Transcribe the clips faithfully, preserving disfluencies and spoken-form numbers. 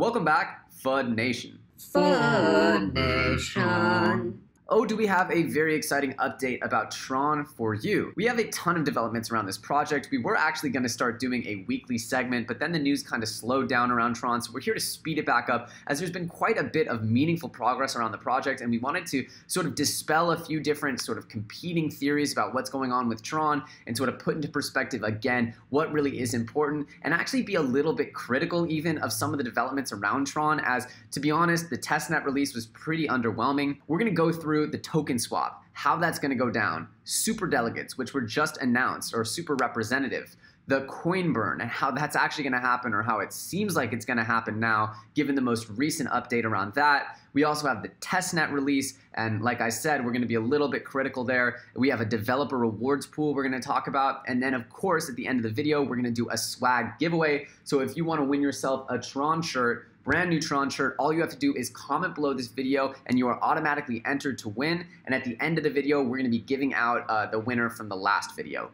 Welcome back, FUD Nation. FUD Nation. Oh, do we have a very exciting update about Tron for you. We have a ton of developments around this project. We were actually going to start doing a weekly segment, but then the news kind of slowed down around Tron, so we're here to speed it back up as there's been quite a bit of meaningful progress around the project, and we wanted to sort of dispel a few different sort of competing theories about what's going on with Tron and sort of put into perspective again what really is important and actually be a little bit critical even of some of the developments around Tron, as to be honest, the testnet release was pretty underwhelming. We're going to go through the token swap, how that's going to go down, super delegates, which were just announced, or super representative, the coin burn, and how that's actually going to happen, or how it seems like it's going to happen now, given the most recent update around that. We also have the testnet release, and like I said, we're going to be a little bit critical there. We have a developer rewards pool we're going to talk about, and then of course at the end of the video we're going to do a swag giveaway. So if you want to win yourself a Tron shirt, brand new Tron shirt, all you have to do is comment below this video and you are automatically entered to win. And at the end of the video, we're going to be giving out uh, the winner from the last video.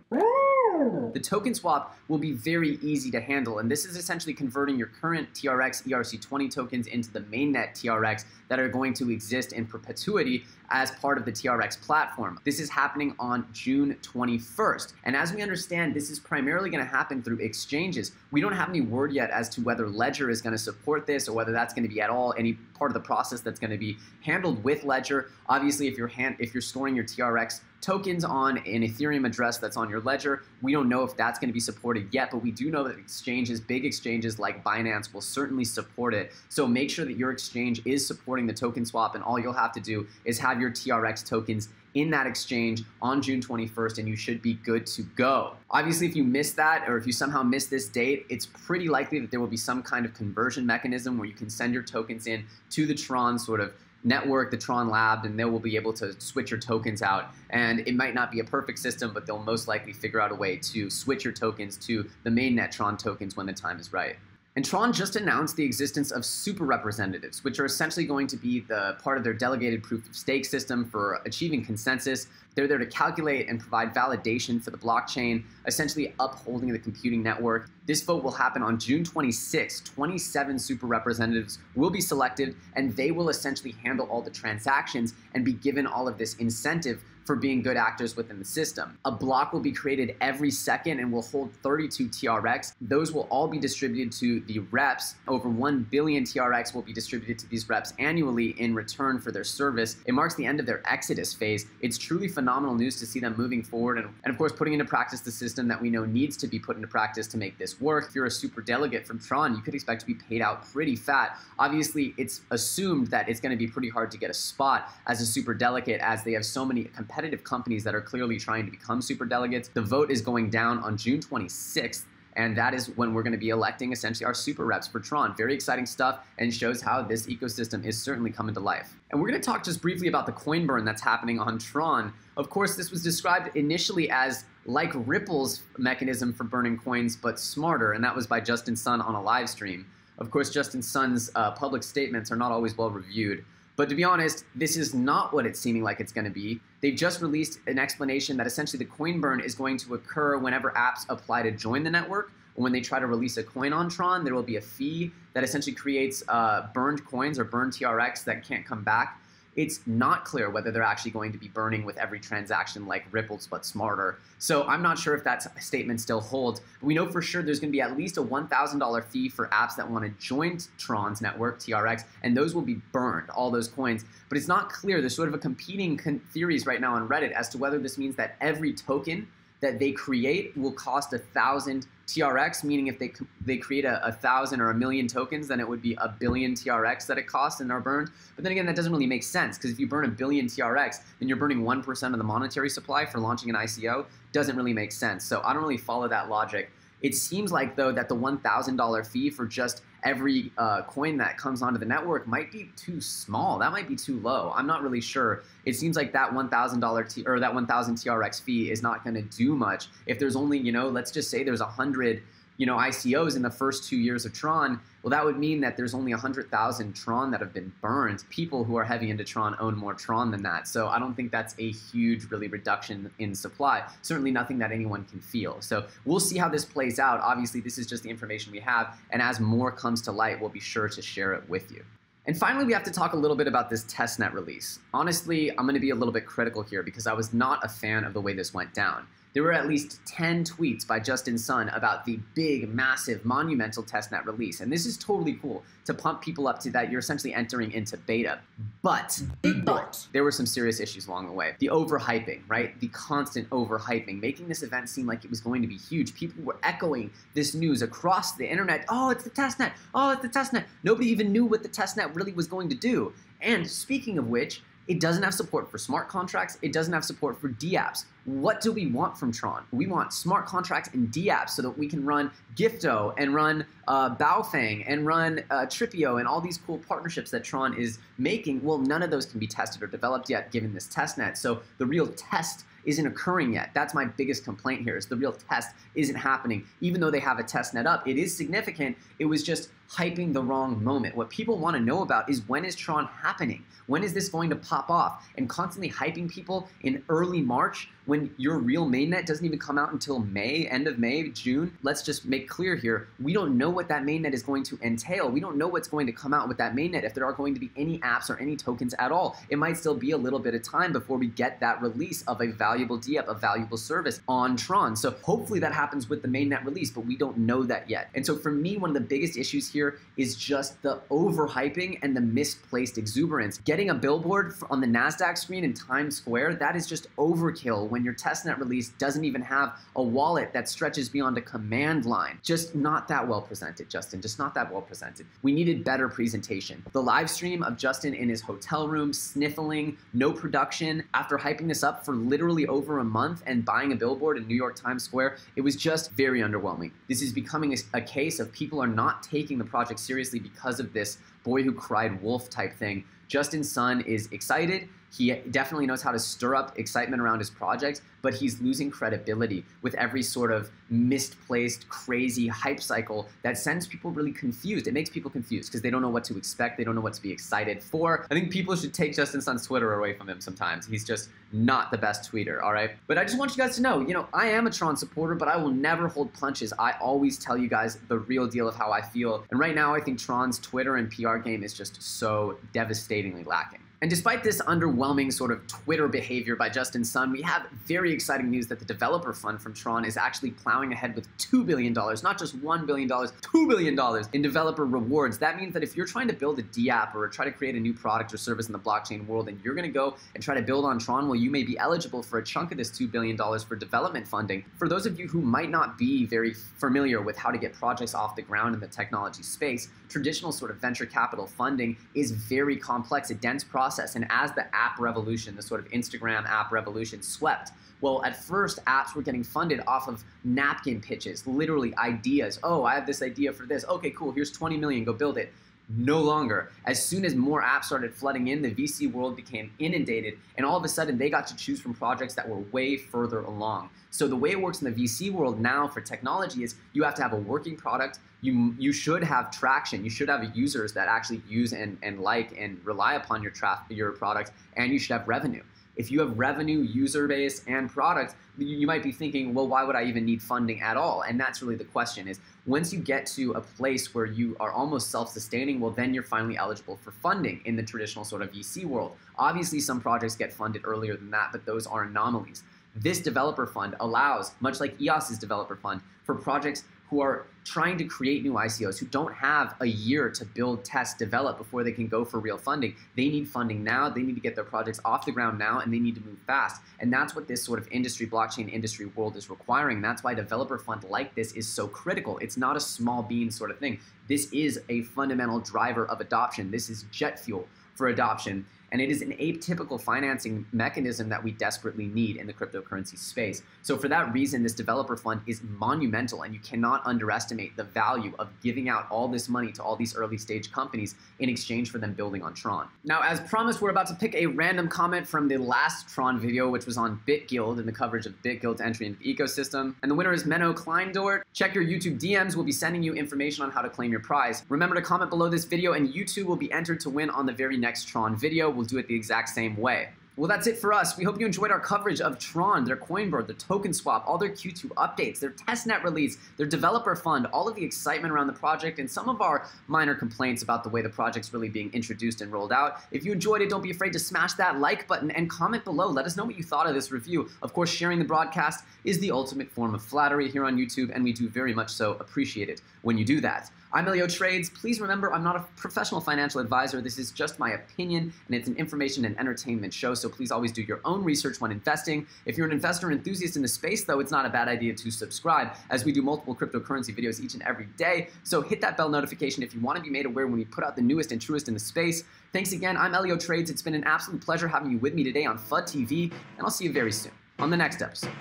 The token swap will be very easy to handle, and this is essentially converting your current T R X E R C twenty tokens into the mainnet T R X that are going to exist in perpetuity as part of the T R X platform. This is happening on June twenty-first, and as we understand, this is primarily going to happen through exchanges. We don't have any word yet as to whether Ledger is going to support this or whether that's going to be at all any part of the process that's going to be handled with Ledger. Obviously, if you're hand if you're storing your T R X tokens on an Ethereum address that's on your Ledger, we don't know if that's going to be supported yet, but we do know that exchanges, big exchanges like Binance, will certainly support it. So make sure that your exchange is supporting the token swap, and all you'll have to do is have your T R X tokens in that exchange on June twenty-first, and you should be good to go. Obviously, if you miss that, or if you somehow miss this date, it's pretty likely that there will be some kind of conversion mechanism where you can send your tokens in to the Tron sort of network, the Tron lab, and they will be able to switch your tokens out. And it might not be a perfect system, but they'll most likely figure out a way to switch your tokens to the mainnet Tron tokens when the time is right. And Tron just announced the existence of super representatives, which are essentially going to be the part of their delegated proof of stake system for achieving consensus. They're there to calculate and provide validation for the blockchain, essentially upholding the computing network. This vote will happen on June twenty-sixth. twenty-seven super representatives will be selected, and they will essentially handle all the transactions and be given all of this incentive for being good actors within the system. A block will be created every second and will hold thirty-two T R X. Those will all be distributed to the reps. Over one billion T R X will be distributed to these reps annually in return for their service. It marks the end of their exodus phase. It's truly phenomenal news to see them moving forward and, and of course putting into practice the system that we know needs to be put into practice to make this work. If you're a super delegate from Tron, you could expect to be paid out pretty fat. Obviously, it's assumed that it's going to be pretty hard to get a spot as a super delegate, as they have so many competitors competitive companies that are clearly trying to become superdelegates. The vote is going down on June twenty-sixth, and that is when we're going to be electing essentially our super reps for Tron. Very exciting stuff, and shows how this ecosystem is certainly coming to life. And we're going to talk just briefly about the coin burn that's happening on Tron. Of course, this was described initially as like Ripple's mechanism for burning coins, but smarter, and that was by Justin Sun on a live stream. Of course, Justin Sun's uh, public statements are not always well reviewed. But to be honest, this is not what it's seeming like it's going to be. They've just released an explanation that essentially the coin burn is going to occur whenever apps apply to join the network. When they try to release a coin on Tron, there will be a fee that essentially creates uh, burned coins or burned T R X that can't come back. It's not clear whether they're actually going to be burning with every transaction like Ripple's, but smarter. So I'm not sure if that statement still holds. But we know for sure there's going to be at least a one thousand dollar fee for apps that want to join Tron's network, T R X, and those will be burned, all those coins. But it's not clear. There's sort of a competing con theories right now on Reddit as to whether this means that every token that they create will cost a thousand T R X, meaning if they they create a, a thousand or a million tokens, then it would be a billion T R X that it costs and are burned. But then again, that doesn't really make sense, because if you burn a billion T R X, then you're burning one percent of the monetary supply for launching an I C O. Doesn't really make sense. So I don't really follow that logic. It seems like, though, that the one thousand dollar fee for just every uh, coin that comes onto the network might be too small. That might be too low. I'm not really sure. It seems like that one thousand dollar or that one thousand T R X fee is not going to do much. If there's only, you know, let's just say there's one hundred, you know, I C Os in the first two years of Tron, Well, that would mean that there's only one hundred thousand Tron that have been burned. People who are heavy into Tron own more Tron than that. So I don't think that's a huge, really, reduction in supply. Certainly nothing that anyone can feel. So we'll see how this plays out. Obviously, this is just the information we have. And as more comes to light, we'll be sure to share it with you. And finally, we have to talk a little bit about this testnet release. Honestly, I'm going to be a little bit critical here because I was not a fan of the way this went down. There were at least ten tweets by Justin Sun about the big, massive, monumental testnet release. And this is totally cool to pump people up to that you're essentially entering into beta. But, big but, there were some serious issues along the way. The overhyping, right? The constant overhyping, making this event seem like it was going to be huge. People were echoing this news across the internet. Oh, it's the testnet. Oh, it's the testnet. Nobody even knew what the testnet really was going to do. And speaking of which, it doesn't have support for smart contracts. It doesn't have support for dApps. What do we want from Tron? We want smart contracts and dApps so that we can run Gifto and run uh, Baofeng and run uh, Trifio and all these cool partnerships that Tron is making. Well, none of those can be tested or developed yet given this testnet. So the real test isn't occurring yet. That's my biggest complaint here is the real test isn't happening. Even though they have a testnet up, it is significant. It was just hyping the wrong moment. What people want to know about is when is Tron happening? When is this going to pop off? And constantly hyping people in early March when your real mainnet doesn't even come out until May, end of May, June. Let's just make clear here, we don't know what that mainnet is going to entail. We don't know what's going to come out with that mainnet, if there are going to be any apps or any tokens at all. It might still be a little bit of time before we get that release of a valuable dApp, a valuable service on Tron. So hopefully that happens with the mainnet release, but we don't know that yet. And so for me, one of the biggest issues here is just the overhyping and the misplaced exuberance. Getting a billboard on the NASDAQ screen in Times Square, that is just overkill. When your testnet release doesn't even have a wallet that stretches beyond a command line. Just not that well presented, Justin. Just not that well presented. We needed better presentation. The live stream of Justin in his hotel room, sniffling, no production, after hyping this up for literally over a month and buying a billboard in New York Times Square, it was just very underwhelming. This is becoming a, a case of people are not taking the project seriously because of this boy who cried wolf type thing. Justin Sun is excited. He definitely knows how to stir up excitement around his project, but he's losing credibility with every sort of misplaced, crazy hype cycle that sends people really confused. It makes people confused because they don't know what to expect. They don't know what to be excited for. I think people should take Justin Sun's Twitter away from him sometimes. He's just not the best tweeter, all right? But I just want you guys to know, you know, I am a Tron supporter, but I will never hold punches. I always tell you guys the real deal of how I feel. And right now, I think Tron's Twitter and P R game is just so devastatingly lacking. And despite this underwhelming sort of Twitter behavior by Justin Sun, we have very exciting news that the developer fund from Tron is actually plowing ahead with two billion dollars, not just one billion dollars, two billion dollars in developer rewards. That means that if you're trying to build a dApp or try to create a new product or service in the blockchain world and you're going to go and try to build on Tron, well, you may be eligible for a chunk of this two billion dollars for development funding. For those of you who might not be very familiar with how to get projects off the ground in the technology space, traditional sort of venture capital funding is very complex, a dense process. Process. And as the app revolution, the sort of Instagram app revolution swept, well, at first, apps were getting funded off of napkin pitches, literally ideas. Oh, I have this idea for this. Okay, cool. Here's twenty million. Go build it. No longer. As soon as more apps started flooding in, the V C world became inundated, and all of a sudden they got to choose from projects that were way further along. So the way it works in the V C world now for technology is you have to have a working product. You, you should have traction. You should have users that actually use and, and like and rely upon your, your product, and you should have revenue. If you have revenue, user base, and product, you might be thinking, well, why would I even need funding at all? And that's really the question is, once you get to a place where you are almost self-sustaining, well, then you're finally eligible for funding in the traditional sort of V C world. Obviously, some projects get funded earlier than that, but those are anomalies. This developer fund allows, much like E O S's developer fund, for projects who are trying to create new I C Os, who don't have a year to build, test, develop before they can go for real funding. They need funding now, they need to get their projects off the ground now, and they need to move fast. And that's what this sort of industry, blockchain industry world is requiring. That's why developer fund like this is so critical. It's not a small bean sort of thing. This is a fundamental driver of adoption. This is jet fuel for adoption. And it is an atypical financing mechanism that we desperately need in the cryptocurrency space. So for that reason, this developer fund is monumental, and you cannot underestimate the value of giving out all this money to all these early stage companies in exchange for them building on Tron. Now, as promised, we're about to pick a random comment from the last Tron video, which was on BitGuild and the coverage of BitGuild's entry into the ecosystem. And the winner is Menno Kleindort. Check your YouTube D Ms. We'll be sending you information on how to claim your prize. Remember to comment below this video, and you too will be entered to win on the very next Tron video. We'll do it the exact same way. Well, that's it for us. We hope you enjoyed our coverage of Tron, their CoinBird, their token swap, all their Q two updates, their testnet release, their developer fund, all of the excitement around the project, and some of our minor complaints about the way the project's really being introduced and rolled out. If you enjoyed it, don't be afraid to smash that like button and comment below. Let us know what you thought of this review. Of course, sharing the broadcast is the ultimate form of flattery here on YouTube, and we do very much so appreciate it when you do that. I'm EllioTrades. Please remember, I'm not a professional financial advisor. This is just my opinion, and it's an information and entertainment show, so please always do your own research when investing. If you're an investor or enthusiast in the space, though, it's not a bad idea to subscribe, as we do multiple cryptocurrency videos each and every day. So hit that bell notification if you want to be made aware when we put out the newest and truest in the space. Thanks again. I'm EllioTrades. It's been an absolute pleasure having you with me today on F U D T V, and I'll see you very soon on the next episode.